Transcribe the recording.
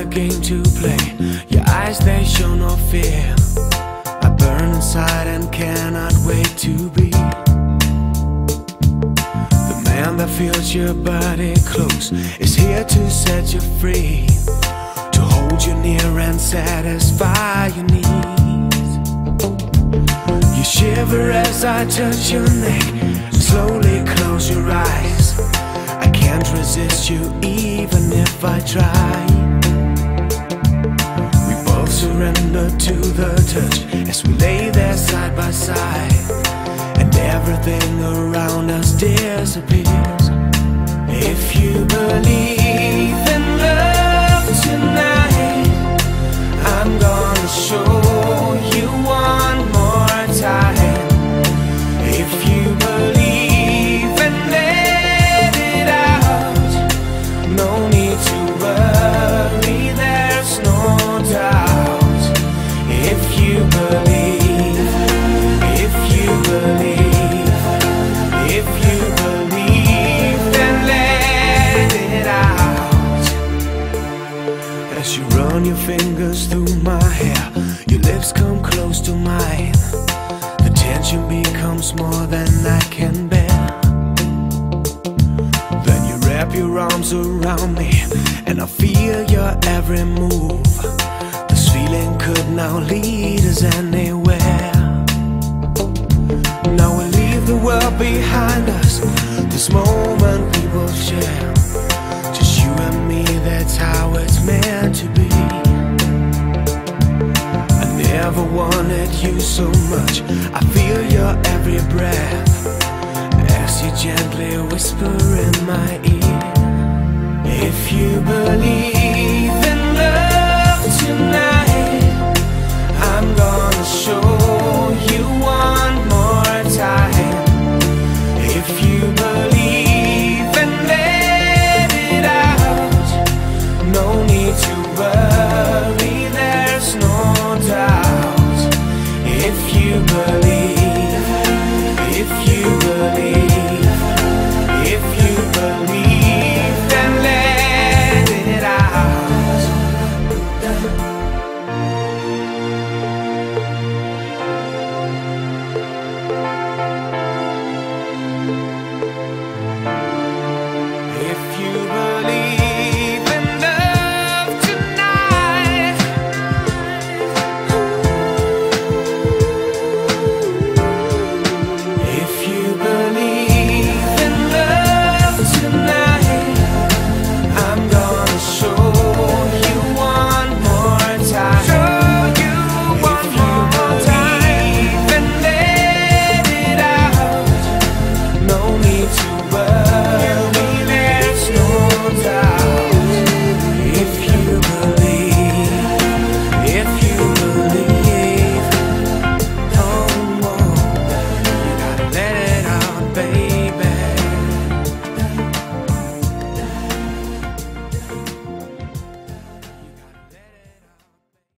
a game to play. Your eyes, they show no fear. I burn inside and cannot wait to be the man that feels your body close, is here to set you free, to hold you near and satisfy your needs. You shiver as I touch your neck, slowly close your eyes. I can't resist you even if I try. We both surrender to the touch as we lay there side by side, and everything around us disappears. If you believe in love tonight, I'm gonna show you one more time. If you believe, no need to worry, there's no doubt. If you believe, if you believe, if you believe, then let it out. As you run your fingers through my hair, your lips come close to mine. The tension becomes more than I can bear. Wrap your arms around me, and I feel your every move. This feeling could now lead us anywhere. Now we leave the world behind us, this moment we will share. Just you and me, that's how it's meant to be. I never wanted you so much, I feel your every breath. You gently whisper in my ear. If you believe in love tonight, I'm gonna show you.